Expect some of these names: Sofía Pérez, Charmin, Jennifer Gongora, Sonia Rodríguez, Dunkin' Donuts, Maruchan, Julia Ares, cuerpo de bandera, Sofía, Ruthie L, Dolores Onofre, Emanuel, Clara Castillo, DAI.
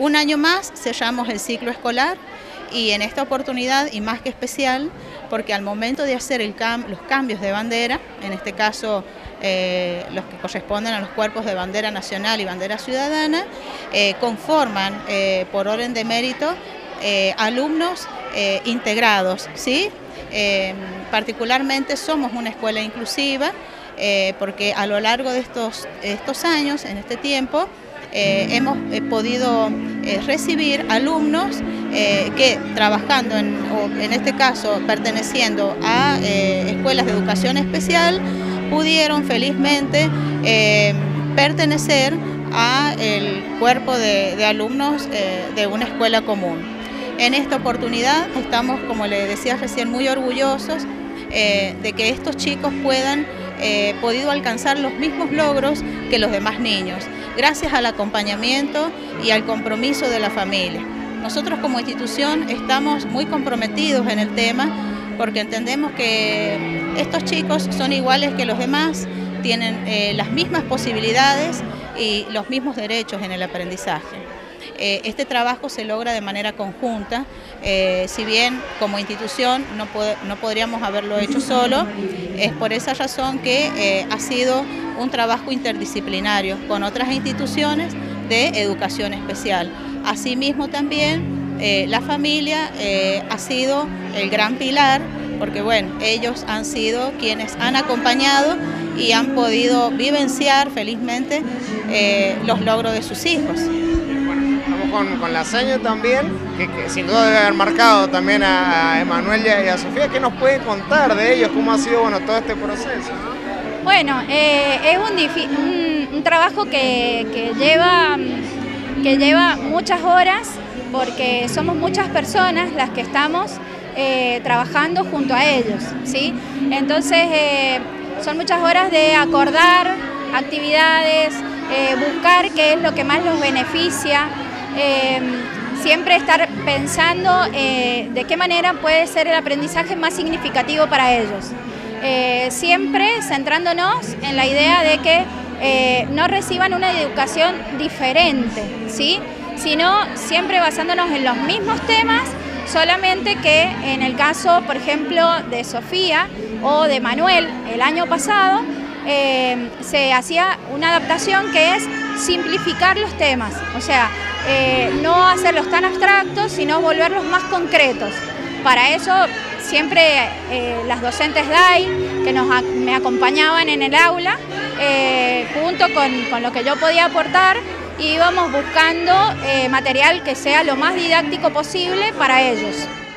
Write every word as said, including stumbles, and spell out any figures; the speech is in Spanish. Un año más cerramos el ciclo escolar y en esta oportunidad, y más que especial, porque al momento de hacer el cam- los cambios de bandera, en este caso eh, los que corresponden a los cuerpos de bandera nacional y bandera ciudadana, eh, conforman eh, por orden de mérito eh, alumnos eh, integrados, ¿sí? Eh, particularmente somos una escuela inclusiva eh, porque a lo largo de estos, estos años, en este tiempo, eh, hemos eh, podido eh, recibir alumnos eh, que trabajando, en, o en este caso perteneciendo a eh, escuelas de educación especial, pudieron felizmente eh, pertenecer al cuerpo de, de alumnos eh, de una escuela común. En esta oportunidad estamos, como les decía recién, muy orgullosos eh, de que estos chicos puedan eh, podido alcanzar los mismos logros que los demás niños, gracias al acompañamiento y al compromiso de la familia. Nosotros como institución estamos muy comprometidos en el tema porque entendemos que estos chicos son iguales que los demás, tienen eh, las mismas posibilidades y los mismos derechos en el aprendizaje. Este trabajo se logra de manera conjunta, eh, si bien como institución no, pod no podríamos haberlo hecho solo, es por esa razón que eh, ha sido un trabajo interdisciplinario con otras instituciones de educación especial. Asimismo también eh, la familia eh, ha sido el gran pilar, porque bueno, ellos han sido quienes han acompañado y han podido vivenciar felizmente eh, los logros de sus hijos. Con, con la hazaña también, que, que sin duda debe haber marcado también a, a Emanuel y a, y a Sofía. ¿Qué nos puede contar de ellos? ¿Cómo ha sido bueno, todo este proceso? Bueno, eh, es un, un, un trabajo que, que, lleva, que lleva muchas horas, porque somos muchas personas las que estamos eh, trabajando junto a ellos, ¿sí? Entonces, eh, son muchas horas de acordar actividades, eh, buscar qué es lo que más los beneficia, Eh, siempre estar pensando eh, de qué manera puede ser el aprendizaje más significativo para ellos. Eh, siempre centrándonos en la idea de que eh, no reciban una educación diferente, ¿sí? Sino siempre basándonos en los mismos temas, solamente que en el caso, por ejemplo, de Sofía o de Manuel el año pasado, eh, se hacía una adaptación que es simplificar los temas, o sea, eh, no hacerlos tan abstractos, sino volverlos más concretos. Para eso siempre eh, las docentes D A I que nos, me acompañaban en el aula, eh, junto con, con lo que yo podía aportar, íbamos buscando eh, material que sea lo más didáctico posible para ellos.